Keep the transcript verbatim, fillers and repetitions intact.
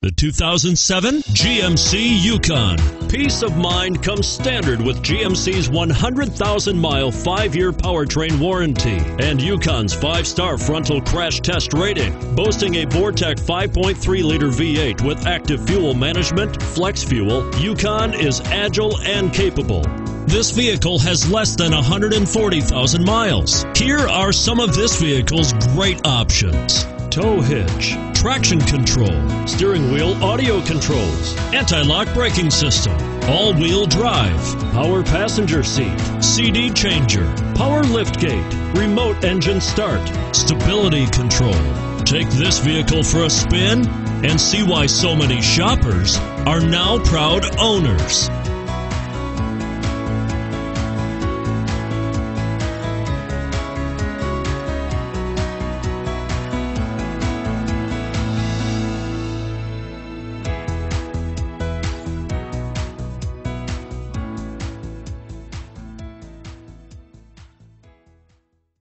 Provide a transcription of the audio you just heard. The two thousand seven G M C Yukon. Peace of mind comes standard with G M C's one hundred thousand mile five year powertrain warranty and Yukon's five star frontal crash test rating. Boasting a Vortec five point three liter V eight with active fuel management, flex fuel, Yukon is agile and capable. This vehicle has less than one hundred forty thousand miles. Here are some of this vehicle's great options: tow hitch, traction control, steering wheel audio controls, anti-lock braking system, all-wheel drive, power passenger seat, C D changer, power liftgate, remote engine start, stability control. Take this vehicle for a spin and see why so many shoppers are now proud owners.